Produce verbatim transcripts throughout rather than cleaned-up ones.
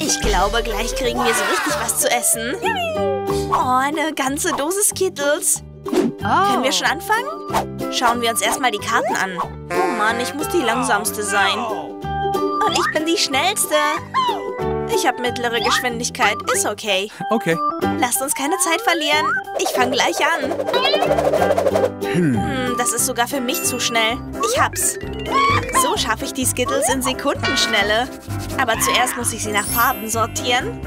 Ich glaube, gleich kriegen wir so richtig was zu essen. Oh, eine ganze Dose Skittles. Oh. Können wir schon anfangen? Schauen wir uns erstmal die Karten an. Oh Mann, ich muss die langsamste sein. Und ich bin die schnellste. Ich habe mittlere Geschwindigkeit. Ist okay. Okay. Lasst uns keine Zeit verlieren. Ich fange gleich an. Hm, das ist sogar für mich zu schnell. Ich hab's. So schaffe ich die Skittles in Sekundenschnelle. Aber zuerst muss ich sie nach Farben sortieren.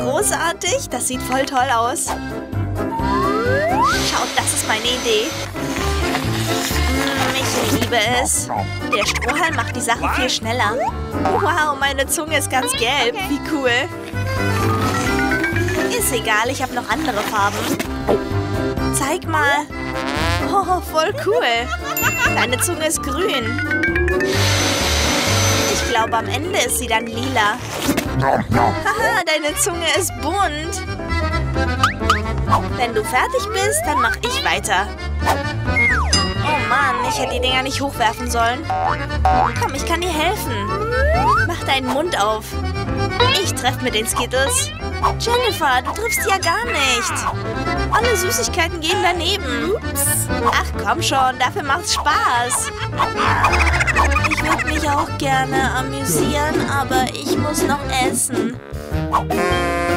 Großartig. Das sieht voll toll aus. Schaut, das ist meine Idee. Ich liebe es. Der Strohhalm macht die Sachen viel schneller. Wow, meine Zunge ist ganz gelb. Wie cool. Ist egal, ich habe noch andere Farben. Zeig mal. Oh, voll cool. Deine Zunge ist grün. Ich glaube, am Ende ist sie dann lila. Haha, deine Zunge ist bunt. Wenn du fertig bist, dann mache ich weiter. Oh Mann, ich hätte die Dinger nicht hochwerfen sollen. Komm, ich kann dir helfen. Mach deinen Mund auf. Ich treffe mit den Skittles. Jennifer, du triffst ja gar nicht. Alle Süßigkeiten gehen daneben. Ach komm schon, dafür macht's Spaß. Ich würde mich auch gerne amüsieren, aber ich muss noch essen.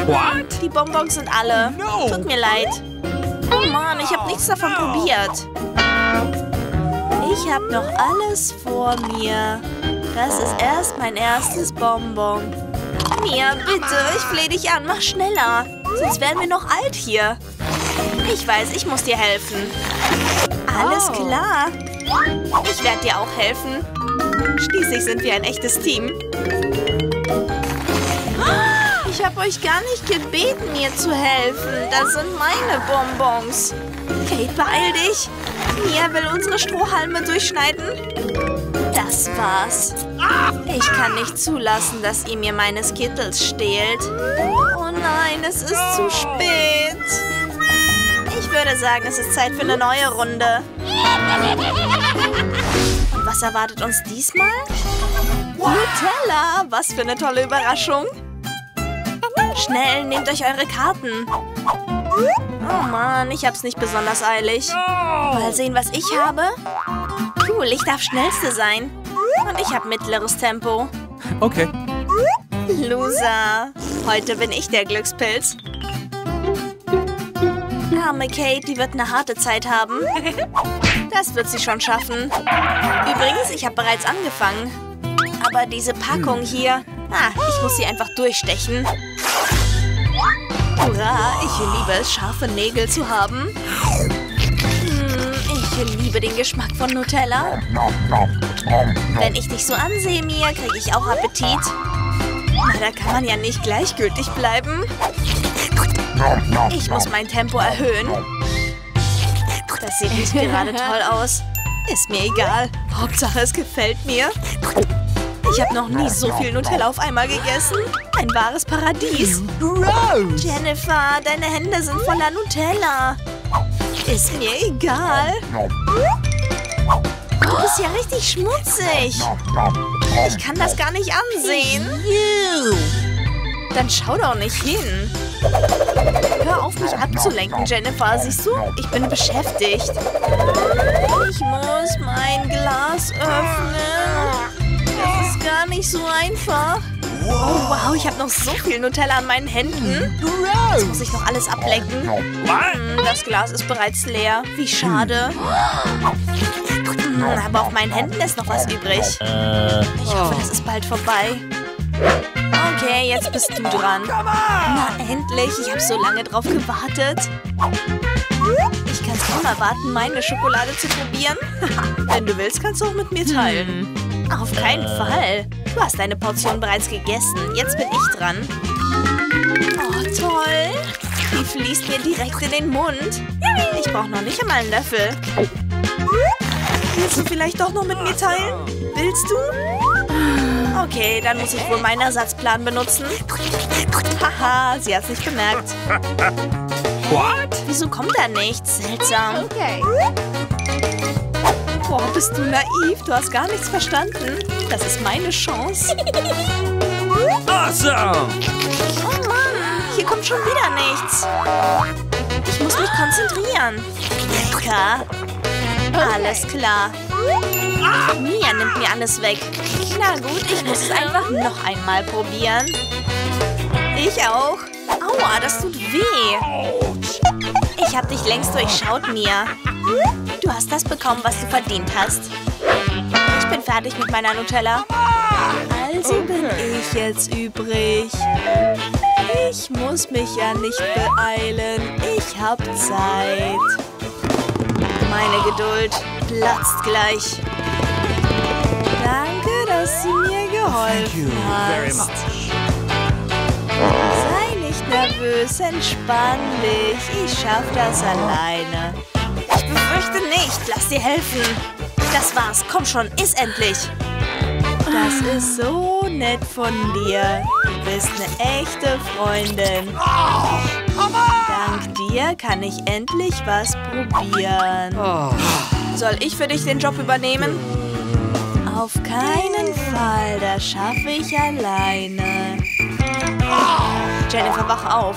What? Die Bonbons sind alle. No. Tut mir leid. Oh Mann, ich habe nichts davon probiert. Ich habe noch alles vor mir. Das ist erst mein erstes Bonbon. Mia, bitte, ich flehe dich an, mach schneller. Sonst werden wir noch alt hier. Ich weiß, ich muss dir helfen. Alles klar. Ich werde dir auch helfen. Schließlich sind wir ein echtes Team. Ich habe euch gar nicht gebeten, mir zu helfen. Das sind meine Bonbons. Kate, beeil dich. Mia will unsere Strohhalme durchschneiden. Das war's. Ich kann nicht zulassen, dass ihr mir meine Skittles stehlt. Oh nein, es ist zu spät. Ich würde sagen, es ist Zeit für eine neue Runde. Und was erwartet uns diesmal? Nutella! Was für eine tolle Überraschung. Schnell, nehmt euch eure Karten. Oh Mann, ich hab's nicht besonders eilig. Mal sehen, was ich habe. Cool, ich darf schnellste sein. Und ich habe mittleres Tempo. Okay. Loser. Heute bin ich der Glückspilz. Arme Kate, die wird eine harte Zeit haben. Das wird sie schon schaffen. Übrigens, ich habe bereits angefangen. Aber diese Packung hier... Ah, ich muss sie einfach durchstechen. Hurra, ich liebe es, scharfe Nägel zu haben. Hm, ich liebe den Geschmack von Nutella. Wenn ich dich so ansehe, Mia, kriege ich auch Appetit. Na, da kann man ja nicht gleichgültig bleiben. Ich muss mein Tempo erhöhen. Das sieht nicht gerade toll aus. Ist mir egal. Hauptsache, es gefällt mir. Ich habe noch nie so viel Nutella auf einmal gegessen. Ein wahres Paradies. Gross. Jennifer, deine Hände sind voller Nutella. Ist mir egal. Du bist ja richtig schmutzig. Ich kann das gar nicht ansehen. Dann schau doch nicht hin. Hör auf, mich abzulenken, Jennifer. Siehst du? Ich bin beschäftigt. Ich muss mein Glas öffnen. Das ist gar nicht so einfach. Oh, wow, ich habe noch so viel Nutella an meinen Händen. Jetzt muss ich noch alles ablecken. Hm, das Glas ist bereits leer. Wie schade. Hm, aber auf meinen Händen ist noch was übrig. Ich hoffe, das ist bald vorbei. Okay, jetzt bist du dran. Na, endlich. Ich habe so lange drauf gewartet. Ich kann es kaum erwarten, meine Schokolade zu probieren. Wenn du willst, kannst du auch mit mir teilen. Auf keinen Fall. Du hast deine Portion bereits gegessen. Jetzt bin ich dran. Oh, toll. Die fließt mir direkt in den Mund. Ich brauche noch nicht einmal einen Löffel. Willst du vielleicht doch noch mit mir teilen? Willst du? Okay, dann muss ich wohl meinen Ersatzplan benutzen. Haha, sie hat's nicht bemerkt. What? Wieso kommt da nichts? Seltsam. Okay. Boah, bist du naiv. Du hast gar nichts verstanden. Das ist meine Chance. Awesome! schon wieder nichts. Ich muss mich konzentrieren. Lecker. Alles klar. Mia nimmt mir alles weg. Na gut, ich muss es einfach noch einmal probieren. Ich auch. Aua, das tut weh. Ich hab dich längst durchschaut, Mia. Du hast das bekommen, was du verdient hast. Ich bin fertig mit meiner Nutella. Also bin ich jetzt übrig. Ich muss mich ja nicht beeilen. Ich hab Zeit. Meine Geduld platzt gleich. Danke, dass du mir geholfen hast. Sei nicht nervös, entspann dich. Ich schaff das alleine. Ich befürchte nicht, lass dir helfen. Das war's, komm schon, iss endlich. Das ist so nett von dir. Du bist eine echte Freundin. Dank dir kann ich endlich was probieren. Soll ich für dich den Job übernehmen? Auf keinen Fall, das schaffe ich alleine. Jennifer, wach auf.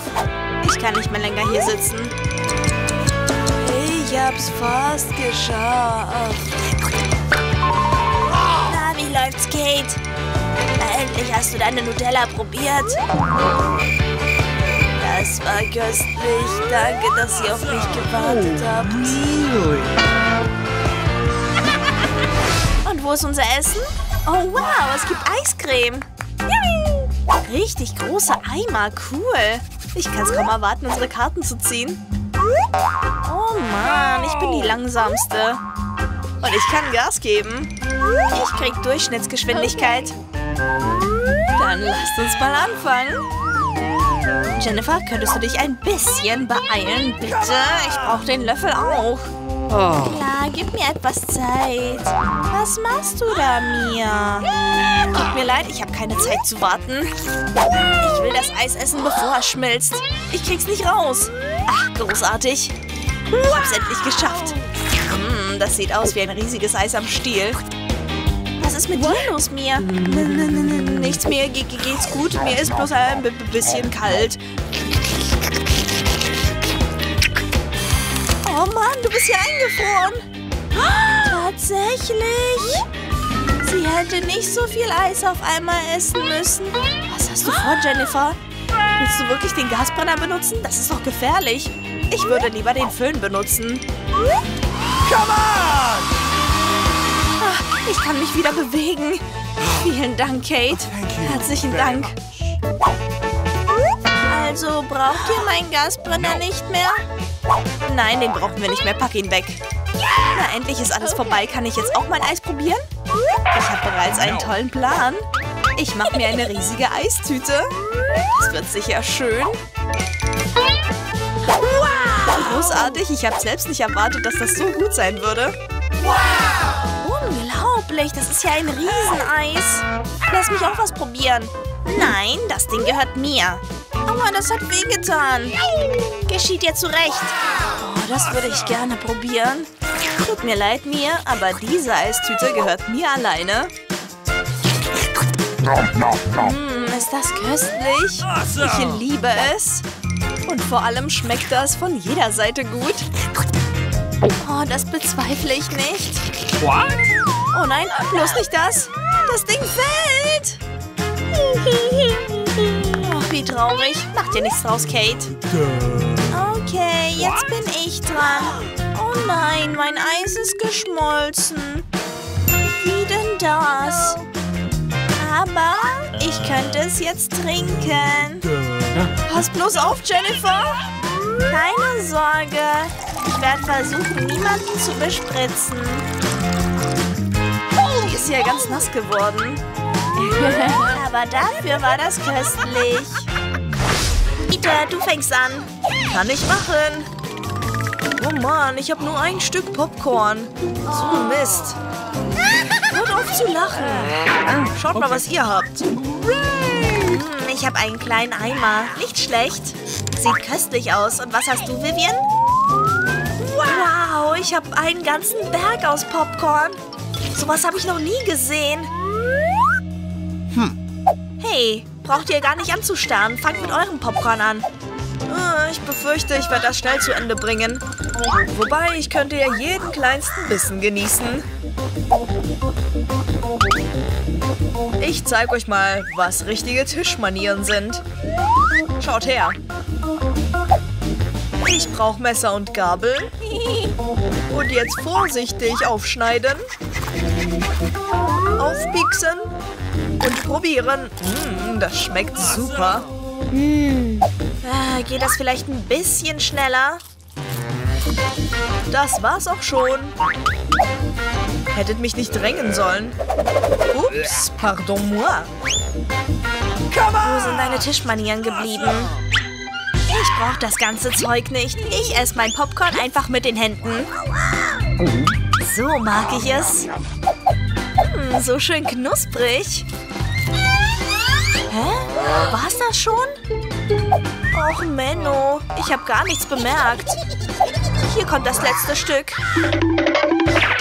Ich kann nicht mehr länger hier sitzen. Ich hab's fast geschafft. Na, wie läuft's, Kate? Endlich hast du deine Nutella probiert. Das war köstlich. Danke, dass ihr auf mich gewartet habt. Und wo ist unser Essen? Oh, wow, es gibt Eiscreme. Richtig große Eimer, cool. Ich kann's kaum erwarten, unsere Karten zu ziehen. Oh Mann, ich bin die Langsamste. Und ich kann Gas geben. Ich krieg Durchschnittsgeschwindigkeit. Dann lasst uns mal anfangen. Jennifer, könntest du dich ein bisschen beeilen, bitte? Ich brauche den Löffel auch. Oh. Klar, gib mir etwas Zeit. Was machst du da, Mia? Tut mir leid, ich habe keine Zeit zu warten. Ich will das Eis essen, bevor es schmilzt. Ich krieg's nicht raus. Ach, großartig. Ich hab's endlich geschafft. Hm, das sieht aus wie ein riesiges Eis am Stiel. Was ist mit dir los, Mia? Nichts mehr, Ge geht's gut? Mir ist bloß ein bisschen kalt. Oh Mann, du bist hier eingefroren. Tatsächlich? Sie hätte nicht so viel Eis auf einmal essen müssen. Was hast du vor, Jennifer? Willst du wirklich den Gasbrenner benutzen? Das ist doch gefährlich. Ich würde lieber den Föhn benutzen. Come on! Ach, ich kann mich wieder bewegen. Vielen Dank, Kate. Herzlichen Dank. Also braucht ihr meinen Gasbrenner nicht mehr? Nein, den brauchen wir nicht mehr. Pack ihn weg. Na, endlich ist alles vorbei. Kann ich jetzt auch mein Eis probieren? Ich habe bereits einen tollen Plan. Ich mache mir eine riesige Eistüte. Das wird sicher schön. Wow! Großartig, ich habe selbst nicht erwartet, dass das so gut sein würde. Wow! Unglaublich, das ist ja ein Rieseneis. Lass mich auch was probieren. Nein, das Ding gehört mir. Aua, das hat wehgetan. Geschieht dir zurecht. Oh, das würde ich gerne probieren. Tut mir leid, mir, aber diese Eistüte gehört mir alleine. Hm, ist das köstlich? Ich liebe es. Und vor allem schmeckt das von jeder Seite gut. Oh, das bezweifle ich nicht. Oh nein, bloß nicht das. Das Ding fällt. Oh, wie traurig. Mach dir nichts draus, Kate. Okay, jetzt bin ich dran. Oh nein, mein Eis ist geschmolzen. Wie denn das? Aber ich könnte es jetzt trinken. Pass bloß auf, Jennifer! Keine Sorge. Ich werde versuchen, niemanden zu bespritzen. Die ist ja ganz nass geworden. Aber dafür war das köstlich. Peter, du fängst an. Kann ich machen. Oh Mann, ich habe nur ein Stück Popcorn. So Mist. Hört auf zu lachen. Schaut okay. mal, was ihr habt. Ich habe einen kleinen Eimer. Nicht schlecht. Sieht köstlich aus. Und was hast du, Vivian? Wow, ich habe einen ganzen Berg aus Popcorn. Sowas habe ich noch nie gesehen. Hm. Hey, braucht ihr gar nicht anzustarren. Fangt mit eurem Popcorn an. Oh, ich befürchte, ich werde das schnell zu Ende bringen. Wobei, ich könnte ja jeden kleinsten Bissen genießen. Ich zeige euch mal, was richtige Tischmanieren sind. Schaut her. Ich brauche Messer und Gabel. Und jetzt vorsichtig aufschneiden. Aufpieksen. Und probieren. Mm, das schmeckt super. Mm. Ah, geht das vielleicht ein bisschen schneller? Das war's auch schon. Hättet mich nicht drängen sollen. Ups, pardon moi. Wo sind deine Tischmanieren geblieben? Ich brauche das ganze Zeug nicht. Ich esse mein Popcorn einfach mit den Händen. So mag ich es. Hm, so schön knusprig. Hä? War's das schon? Och, Menno. Ich habe gar nichts bemerkt. Hier kommt das letzte Stück.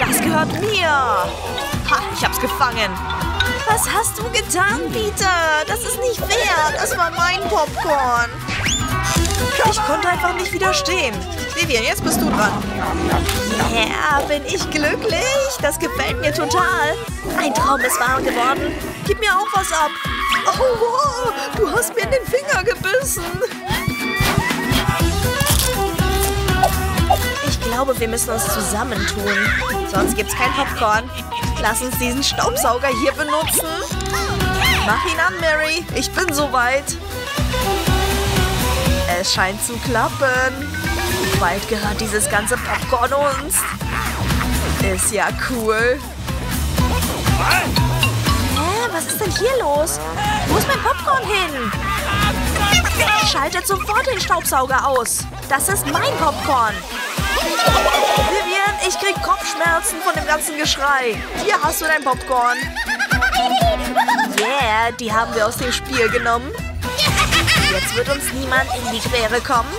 Das gehört mir. Ha, ich hab's gefangen. Was hast du getan, Peter? Das ist nicht fair. Das war mein Popcorn. Ich konnte einfach nicht widerstehen. Vivian, jetzt bist du dran. Ja, yeah, bin ich glücklich. Das gefällt mir total. Ein Traum ist wahr geworden. Gib mir auch was ab. Oh, wow, du hast mir in den Finger gebissen. Ich glaube, wir müssen uns zusammentun. Sonst gibt's kein Popcorn. Lass uns diesen Staubsauger hier benutzen. Mach ihn an, Mary. Ich bin soweit. Es scheint zu klappen. Bald gehört dieses ganze Popcorn uns. Ist ja cool. Hä, was ist denn hier los? Wo ist mein Popcorn hin? Schaltet sofort den Staubsauger aus. Das ist mein Popcorn. Vivian, ich krieg Kopfschmerzen von dem ganzen Geschrei. Hier hast du dein Popcorn. Yeah, die haben wir aus dem Spiel genommen. Jetzt wird uns niemand in die Quere kommen.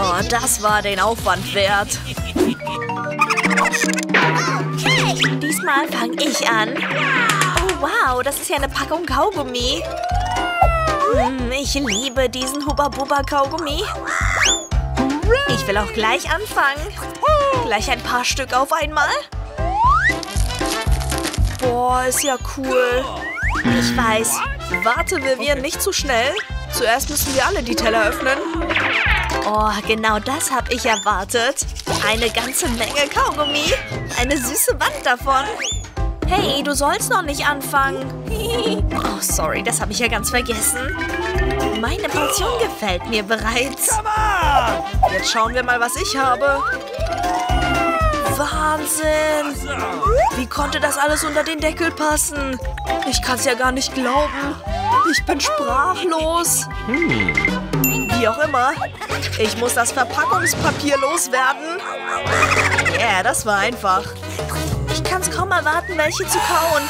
Oh, das war den Aufwand wert. Okay. Diesmal fange ich an. Oh, wow, das ist ja eine Packung Kaugummi. Hm, ich liebe diesen Hubba Bubba Kaugummi. Ich will auch gleich anfangen. Gleich ein paar Stück auf einmal. Boah, ist ja cool. Ich weiß. Warte, Vivian, nicht zu schnell. Zuerst müssen wir alle die Teller öffnen. Oh, genau das habe ich erwartet. Eine ganze Menge Kaugummi. Eine süße Wand davon. Hey, du sollst noch nicht anfangen. Oh, sorry, das habe ich ja ganz vergessen. Meine Portion gefällt mir bereits. Jetzt schauen wir mal, was ich habe. Wahnsinn! Wie konnte das alles unter den Deckel passen? Ich kann es ja gar nicht glauben. Ich bin sprachlos. Wie auch immer. Ich muss das Verpackungspapier loswerden. Ja, yeah, das war einfach. Ich kann es kaum erwarten, welche zu kauen.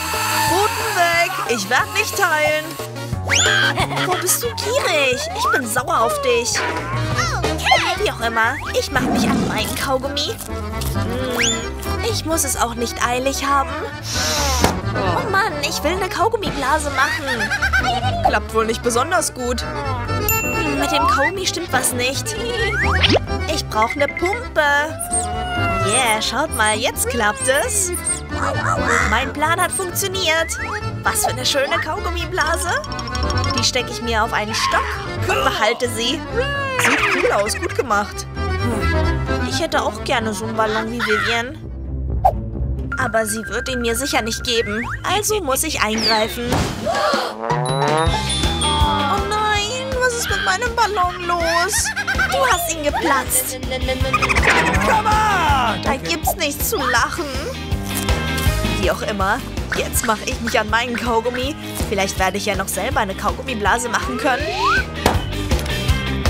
Roten weg. Ich werde nicht teilen. Wo bist du gierig? Ich bin sauer auf dich. Wie auch immer. Ich mache mich an meinen Kaugummi. Ich muss es auch nicht eilig haben. Oh Mann, ich will eine Kaugummiblase machen. Klappt wohl nicht besonders gut. Mit dem Kaugummi stimmt was nicht. Ich brauche eine Pumpe. Yeah, schaut mal, jetzt klappt es. Mein Plan hat funktioniert. Was für eine schöne Kaugummiblase. Die stecke ich mir auf einen Stock und behalte sie. Sieht cool aus, gut gemacht. Ich hätte auch gerne so einen Ballon wie Vivian. Aber sie wird ihn mir sicher nicht geben. Also muss ich eingreifen. Oh nein, was ist mit meinem Ballon los? Du hast ihn geplatzt. Da gibt's nichts zu lachen. Wie auch immer, jetzt mache ich mich an meinen Kaugummi. Vielleicht werde ich ja noch selber eine Kaugummiblase machen können.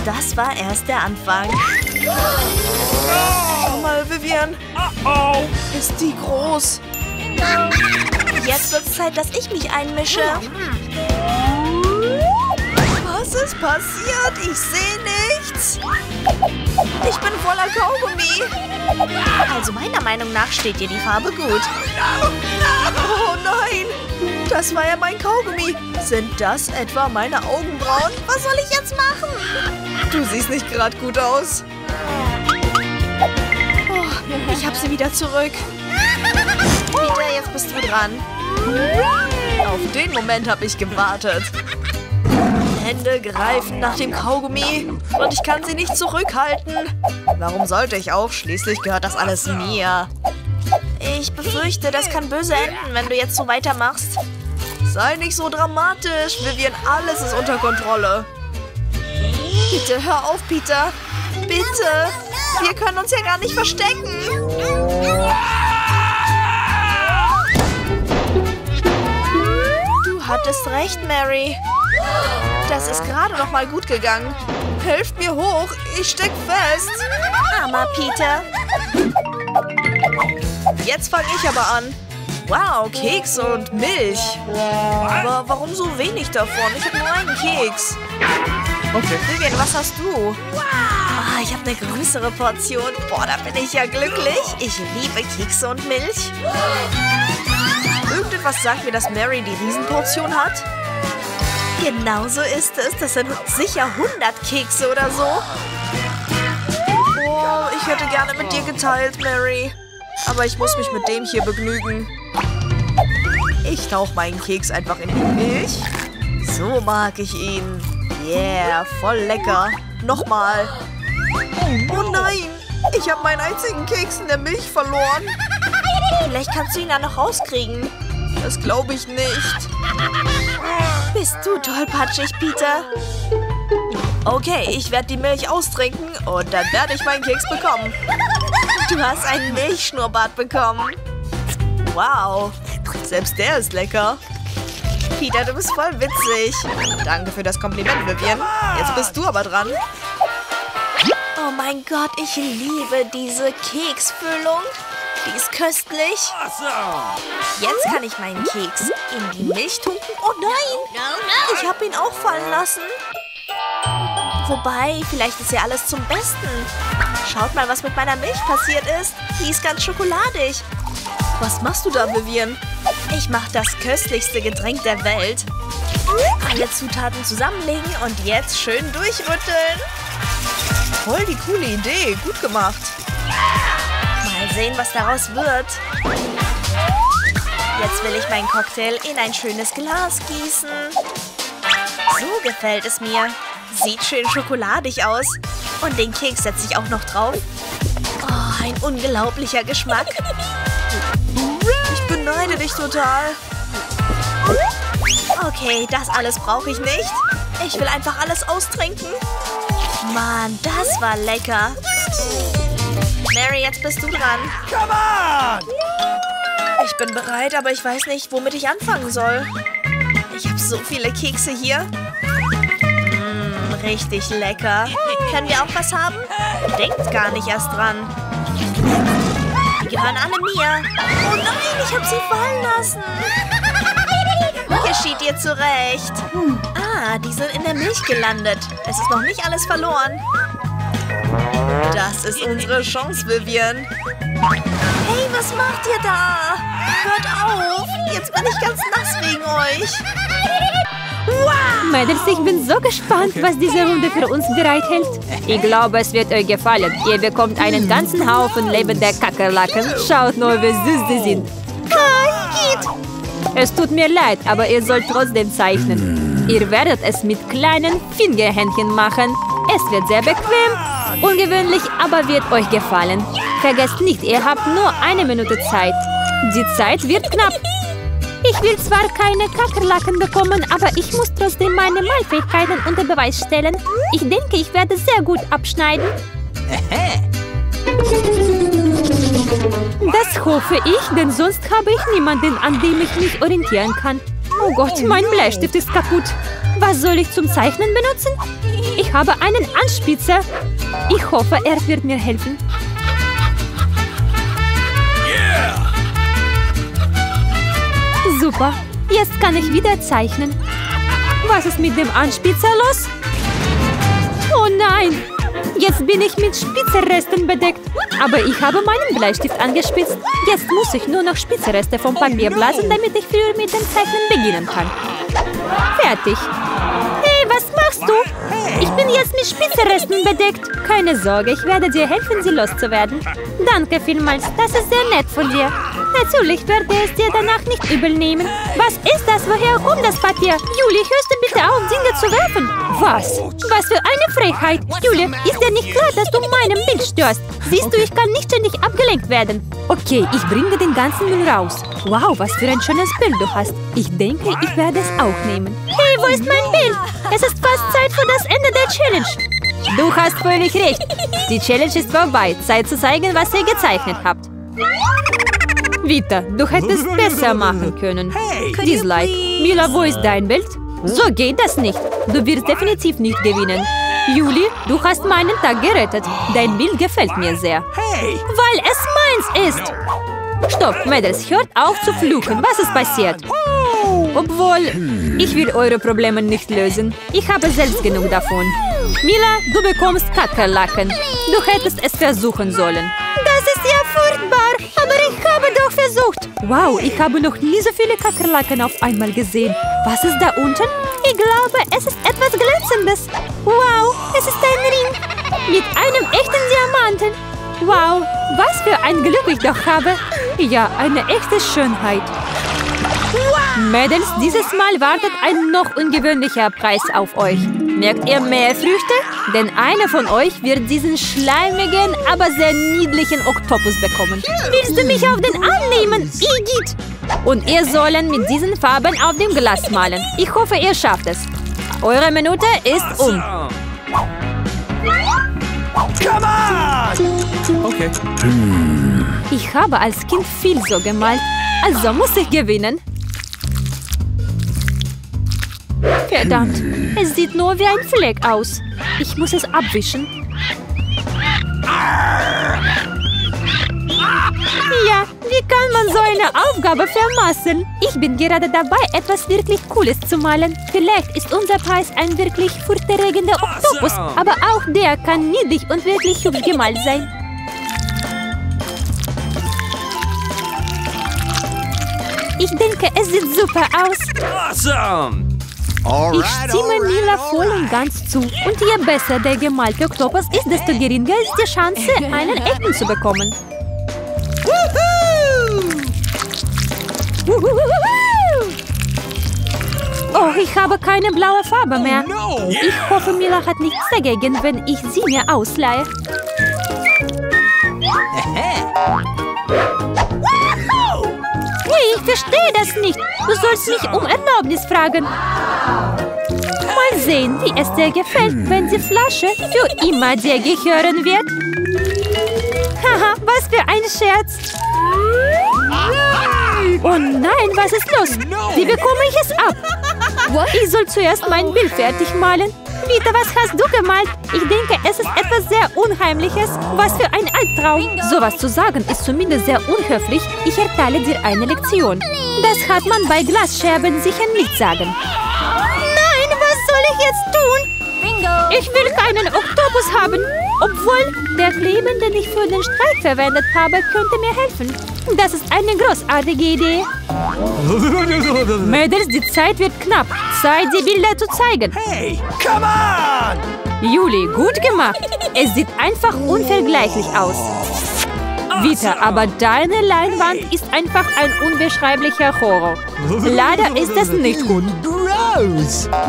Das war erst der Anfang. Schau mal, Vivian. Ist die groß. Jetzt wird es Zeit, dass ich mich einmische. Was ist passiert? Ich sehe nichts. Ich bin voller Kaugummi. Also meiner Meinung nach steht dir die Farbe gut. Oh nein. Das war ja mein Kaugummi. Sind das etwa meine Augenbrauen? Was soll ich jetzt machen? Du siehst nicht gerade gut aus. Oh, ich hab sie wieder zurück. Peter, jetzt bist du dran. Auf den Moment habe ich gewartet. Hände greifen nach dem Kaugummi und ich kann sie nicht zurückhalten. Warum sollte ich auch? Schließlich gehört das alles mir. Ich befürchte, das kann böse enden, wenn du jetzt so weitermachst. Sei nicht so dramatisch, Vivian, alles ist unter Kontrolle. Bitte hör auf, Peter. Bitte. Wir können uns ja gar nicht verstecken. Du hattest recht, Mary. Das ist gerade noch mal gut gegangen. Helft mir hoch, ich steck fest. Armer Peter. Jetzt fange ich aber an. Wow, Kekse und Milch. Aber warum so wenig davon? Ich habe nur einen Keks. Okay. Vivian, was hast du? Ah, ich habe eine größere Portion. Boah, da bin ich ja glücklich. Ich liebe Kekse und Milch. Irgendetwas sagt mir, dass Mary die Riesenportion hat. Genau so ist es. Das sind sicher hundert Kekse oder so. Oh, ich hätte gerne mit dir geteilt, Mary. Aber ich muss mich mit dem hier begnügen. Ich tauche meinen Keks einfach in die Milch. So mag ich ihn. Yeah, voll lecker. Nochmal. Oh nein, ich habe meinen einzigen Keks in der Milch verloren. Vielleicht kannst du ihn dann noch rauskriegen. Das glaube ich nicht. Bist du tollpatschig, Peter? Okay, ich werde die Milch austrinken und dann werde ich meinen Keks bekommen. Du hast einen Milchschnurrbart bekommen. Wow, selbst der ist lecker. Peter, du bist voll witzig. Danke für das Kompliment, Vivian. Jetzt bist du aber dran. Oh mein Gott, ich liebe diese Keksfüllung. Die ist köstlich. Jetzt kann ich meinen Keks in die Milch tunken. Oh nein, ich habe ihn auch fallen lassen. Wobei, vielleicht ist ja alles zum Besten. Schaut mal, was mit meiner Milch passiert ist. Die ist ganz schokoladig. Was machst du da, Vivian? Ich mache das köstlichste Getränk der Welt. Alle Zutaten zusammenlegen und jetzt schön durchrütteln. Voll die coole Idee. Gut gemacht. Mal sehen, was daraus wird. Jetzt will ich meinen Cocktail in ein schönes Glas gießen. So gefällt es mir. Sieht schön schokoladig aus. Und den Keks setze ich auch noch drauf. Oh, ein unglaublicher Geschmack. Ich beneide dich total. Okay, das alles brauche ich nicht. Ich will einfach alles austrinken. Mann, das war lecker. Mary, jetzt bist du dran. Come on! Ich bin bereit, aber ich weiß nicht, womit ich anfangen soll. Ich habe so viele Kekse hier. Richtig lecker. Können wir auch was haben? Denkt gar nicht erst dran. Die gehören alle mir. Oh nein, ich habe sie fallen lassen. Geschieht ihr zurecht. Ah, die sind in der Milch gelandet. Es ist noch nicht alles verloren. Das ist unsere Chance, Vivian. Hey, was macht ihr da? Hört auf. Jetzt bin ich ganz nass wegen euch. Wow. Mädels, ich bin so gespannt, was diese Runde für uns bereithält. Ich glaube, es wird euch gefallen. Ihr bekommt einen ganzen Haufen lebender Kakerlaken. Schaut nur, wie süß sie sind. Es tut mir leid, aber ihr sollt trotzdem zeichnen. Ihr werdet es mit kleinen Fingerhändchen machen. Es wird sehr bequem, ungewöhnlich, aber wird euch gefallen. Vergesst nicht, ihr habt nur eine Minute Zeit. Die Zeit wird knapp. Ich will zwar keine Kakerlaken bekommen, aber ich muss trotzdem meine Malfähigkeiten unter Beweis stellen. Ich denke, ich werde sehr gut abschneiden. Das hoffe ich, denn sonst habe ich niemanden, an dem ich mich orientieren kann. Oh Gott, mein Bleistift ist kaputt. Was soll ich zum Zeichnen benutzen? Ich habe einen Anspitzer. Ich hoffe, er wird mir helfen. Super, jetzt kann ich wieder zeichnen. Was ist mit dem Anspitzer los? Oh nein, Jetzt bin ich mit Spitzerresten bedeckt. Aber ich habe meinen Bleistift angespitzt. Jetzt muss ich nur noch Spitzerreste vom Papier blasen, damit ich früher mit dem Zeichnen beginnen kann. Fertig. Hey, was machst du? Ich bin jetzt mit Spitzerresten bedeckt. Keine Sorge, ich werde dir helfen, sie loszuwerden. Danke vielmals, das ist sehr nett von dir. Natürlich werde ich es dir danach nicht übel nehmen. Was ist das? Woher kommt das Papier? Juli, hörst du bitte auf, Dinge zu werfen? Was? Was für eine Frechheit! Juli, ist dir nicht klar, dass du meinem Bild störst? Siehst du, ich kann nicht ständig abgelenkt werden. Okay, ich bringe den ganzen Müll raus. Wow, was für ein schönes Bild du hast. Ich denke, ich werde es auch nehmen. Hey, wo ist mein Bild? Es ist fast Zeit für das Ende der Challenge. Du hast völlig recht. Die Challenge ist vorbei. Zeit zu zeigen, was ihr gezeichnet habt. Vita, du hättest besser machen können. Dislike. Mila, wo ist dein Bild? So geht das nicht. Du wirst definitiv nicht gewinnen. Juli, du hast meinen Tag gerettet. Dein Bild gefällt mir sehr. Weil es meins ist. Stopp, Mädels, hört auf zu fluchen. Was ist passiert? Obwohl, ich will eure Probleme nicht lösen. Ich habe selbst genug davon. Mila, du bekommst Kakerlaken. Du hättest es versuchen sollen. Das ist ja furchtbar, aber ich habe doch versucht. Wow, ich habe noch nie so viele Kakerlaken auf einmal gesehen. Was ist da unten? Ich glaube, es ist etwas Glänzendes. Wow, es ist ein Ring mit einem echten Diamanten. Wow, was für ein Glück ich doch habe. Ja, eine echte Schönheit. Mädels, dieses Mal wartet ein noch ungewöhnlicher Preis auf euch. Merkt ihr mehr Früchte? Denn eine von euch wird diesen schleimigen, aber sehr niedlichen Oktopus bekommen. Willst du mich auf den annehmen? Igitt! Und ihr sollen mit diesen Farben auf dem Glas malen. Ich hoffe, ihr schafft es. Eure Minute ist um. Come on! Okay. Ich habe als Kind viel so gemalt. Also muss ich gewinnen. Verdammt, es sieht nur wie ein Fleck aus. Ich muss es abwischen. Ja, wie kann man so eine Aufgabe vermassen? Ich bin gerade dabei, etwas wirklich Cooles zu malen. Vielleicht ist unser Preis ein wirklich furchterregender Oktopus, aber auch der kann niedlich und wirklich hübsch gemalt sein. Ich denke, es sieht super aus. Awesome! Ich stimme Mila voll und ganz zu. Und je besser der gemalte Oktopus ist, desto geringer ist die Chance, einen echten zu bekommen. Oh, ich habe keine blaue Farbe mehr. Ich hoffe, Mila hat nichts dagegen, wenn ich sie mir ausleihe. Hey, ich verstehe das nicht. Du sollst mich um Erlaubnis fragen. Mal sehen, wie es dir gefällt, wenn die Flasche für immer dir gehören wird. Haha, was für ein Scherz. Oh nein, was ist los? Wie bekomme ich es ab? Ich soll zuerst mein Bild fertig malen. Vita, was hast du gemalt? Ich denke, es ist etwas sehr Unheimliches. Was für ein Albtraum. Sowas zu sagen ist zumindest sehr unhöflich. Ich erteile dir eine Lektion. Das hat man bei Glasscherben sicher nicht sagen. Jetzt tun? Ich will keinen Oktopus haben. Obwohl, der Kleber, den ich für den Streif verwendet habe, könnte mir helfen. Das ist eine großartige Idee. Mädels, die Zeit wird knapp. Zeit, die Bilder zu zeigen. Hey, come on! Juli, gut gemacht. Es sieht einfach unvergleichlich aus. Vita, aber deine Leinwand ist einfach ein unbeschreiblicher Horror. Leider ist das nicht gut.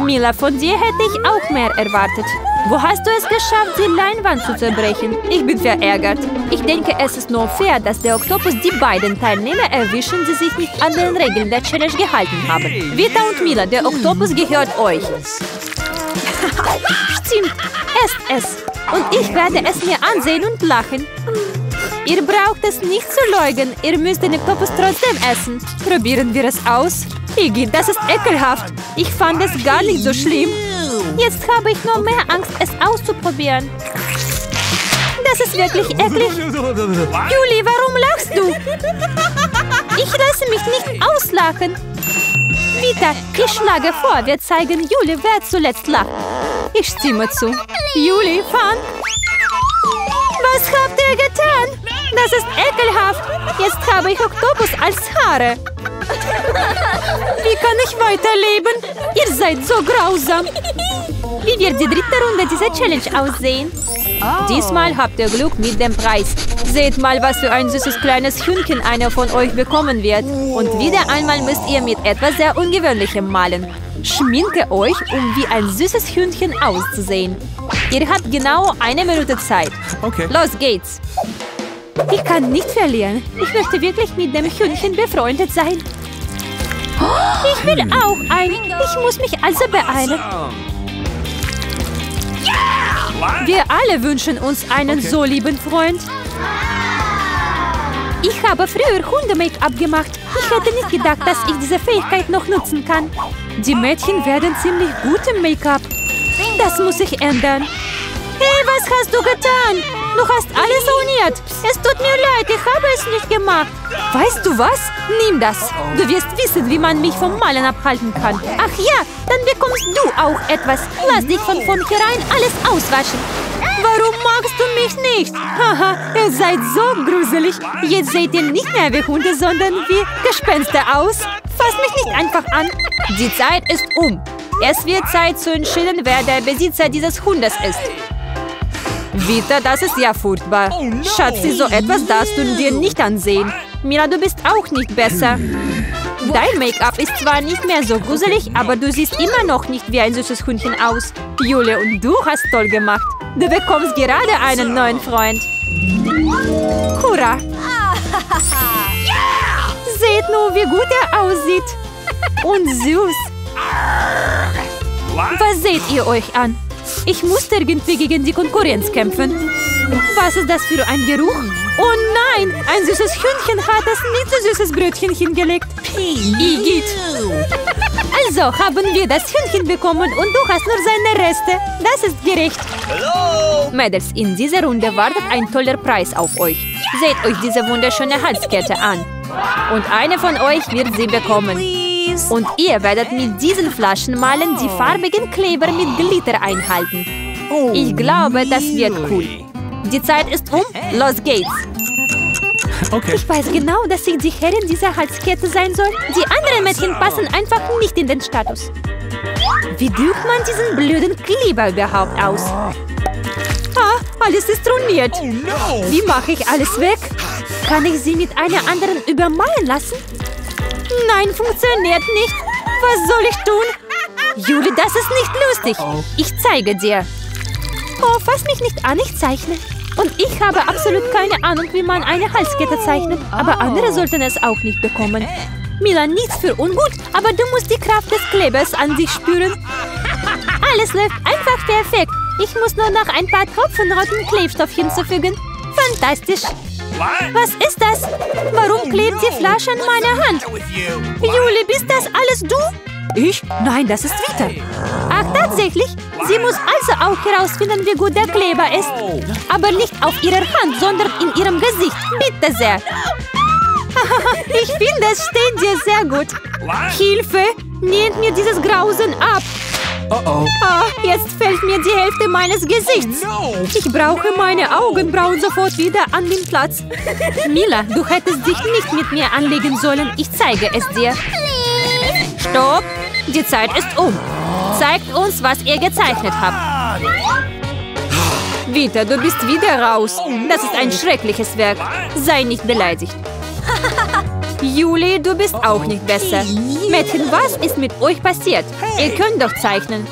Mila, von dir hätte ich auch mehr erwartet. Wo hast du es geschafft, die Leinwand zu zerbrechen? Ich bin verärgert. Ich denke, es ist nur fair, dass der Oktopus die beiden Teilnehmer erwischen, die sich nicht an den Regeln der Challenge gehalten haben. Vita und Mila, der Oktopus gehört euch. Stimmt, esst es. Und ich werde es mir ansehen und lachen. Ihr braucht es nicht zu leugnen. Ihr müsst den Oktopus trotzdem essen. Probieren wir es aus. Iggy, das ist ekelhaft. Ich fand es gar nicht so schlimm. Jetzt habe ich nur mehr Angst, es auszuprobieren. Das ist wirklich eklig. Juli, warum lachst du? Ich lasse mich nicht auslachen. Vita, ich schlage vor, wir zeigen Juli, wer zuletzt lacht. Ich stimme zu. Juli, fang! Was habt ihr getan? Das ist ekelhaft. Jetzt habe ich Oktopus als Haare. Wie kann ich weiterleben? Ihr seid so grausam. Wie wird die dritte Runde dieser Challenge aussehen? Oh. Diesmal habt ihr Glück mit dem Preis. Seht mal, was für ein süßes kleines Hühnchen einer von euch bekommen wird. Und wieder einmal müsst ihr mit etwas sehr Ungewöhnlichem malen. Schminke euch, um wie ein süßes Hühnchen auszusehen. Ihr habt genau eine Minute Zeit. Okay. Los geht's. Ich kann nicht verlieren. Ich möchte wirklich mit dem Hühnchen befreundet sein. Ich will auch ein. Ich muss mich also beeilen. Wir alle wünschen uns einen okay. so lieben Freund. Ich habe früher Hunde-Make-up gemacht. Ich hätte nicht gedacht, dass ich diese Fähigkeit noch nutzen kann. Die Mädchen werden ziemlich gut im Make-up. Das muss ich ändern. Hey, was hast du getan? Du hast alles ruiniert. Es tut mir leid, ich habe es nicht gemacht. Weißt du was? Nimm das. Du wirst wissen, wie man mich vom Malen abhalten kann. Ach ja, dann bekommst du auch etwas. Lass dich von vornherein alles auswaschen. Warum magst du mich nicht? Haha, ihr seid so gruselig. Jetzt seht ihr nicht mehr wie Hunde, sondern wie Gespenster aus. Fass mich nicht einfach an. Die Zeit ist um. Es wird Zeit zu entscheiden, wer der Besitzer dieses Hundes ist. Vita, das ist ja furchtbar. Schatzi, so etwas darfst du dir nicht ansehen. Mila, du bist auch nicht besser. Dein Make-up ist zwar nicht mehr so gruselig, aber du siehst immer noch nicht wie ein süßes Hündchen aus. Jule, und du hast toll gemacht. Du bekommst gerade einen neuen Freund. Hurra! Seht nur, wie gut er aussieht. Und süß. Was seht ihr euch an? Ich muss irgendwie gegen die Konkurrenz kämpfen. Was ist das für ein Geruch? Oh nein, ein süßes Hündchen hat das nicht so süßes Brötchen hingelegt. Igitt. Also haben wir das Hündchen bekommen und du hast nur seine Reste. Das ist gerecht. Hello. Mädels, in dieser Runde wartet ein toller Preis auf euch. Seht euch diese wunderschöne Halskette an. Und eine von euch wird sie bekommen. Und ihr werdet mit diesen Flaschen malen die farbigen Kleber mit Glitter einhalten. Ich glaube, das wird cool. Die Zeit ist um, los geht's. Okay. Ich weiß genau, dass ich die Herrin dieser Halskette sein soll. Die anderen Mädchen passen einfach nicht in den Status. Wie drückt man diesen blöden Kleber überhaupt aus? Ah, alles ist ruiniert. Wie mache ich alles weg? Kann ich sie mit einer anderen übermalen lassen? Nein, funktioniert nicht. Was soll ich tun? Juli, das ist nicht lustig. Ich zeige dir. Oh, fass mich nicht an, ich zeichne. Und ich habe absolut keine Ahnung, wie man eine Halskette zeichnet. Aber andere sollten es auch nicht bekommen. Mila, nichts für ungut, aber du musst die Kraft des Klebers an sich spüren. Alles läuft einfach perfekt. Ich muss nur noch ein paar Tropfen roten Klebstoff hinzufügen. Fantastisch. Was ist das? Warum klebt die Flasche an meiner Hand? Juli, bist das alles du? Ich? Nein, das ist Vita. Ach, tatsächlich? Sie muss also auch herausfinden, wie gut der Kleber ist. Aber nicht auf ihrer Hand, sondern in ihrem Gesicht. Bitte sehr. Ich finde, es steht dir sehr gut. Hilfe! Nehmt mir dieses Grausen ab. Oh, oh. Ah, jetzt fällt mir die Hälfte meines Gesichts. Oh, no. Ich brauche meine Augenbrauen sofort wieder an den Platz. Mila, du hättest dich nicht mit mir anlegen sollen. Ich zeige es dir. Stopp! Die Zeit ist um. Zeigt uns, was ihr gezeichnet habt. Vita, du bist wieder raus. Das ist ein schreckliches Werk. Sei nicht beleidigt. Juli, du bist auch nicht besser. Mädchen, was ist mit euch passiert? Ihr könnt doch zeichnen.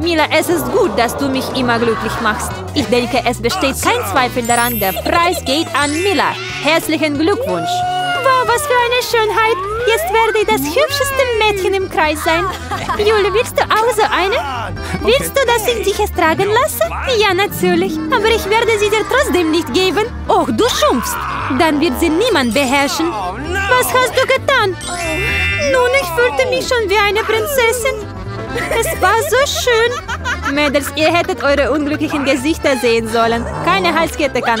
Mila, es ist gut, dass du mich immer glücklich machst. Ich denke, es besteht kein Zweifel daran, der Preis geht an Mila. Herzlichen Glückwunsch. Wow, was für eine Schönheit. Jetzt werde ich das hübscheste Mädchen im Kreis sein. Juli, willst du auch so eine? Willst du, dass ich dich es tragen lasse? Ja, natürlich. Aber ich werde sie dir trotzdem nicht geben. Och, du schumpfst. Dann wird sie niemand beherrschen. Was hast du getan? Nun, ich fühlte mich schon wie eine Prinzessin. Es war so schön. Mädels, ihr hättet eure unglücklichen Gesichter sehen sollen. Keine Halskette kann euch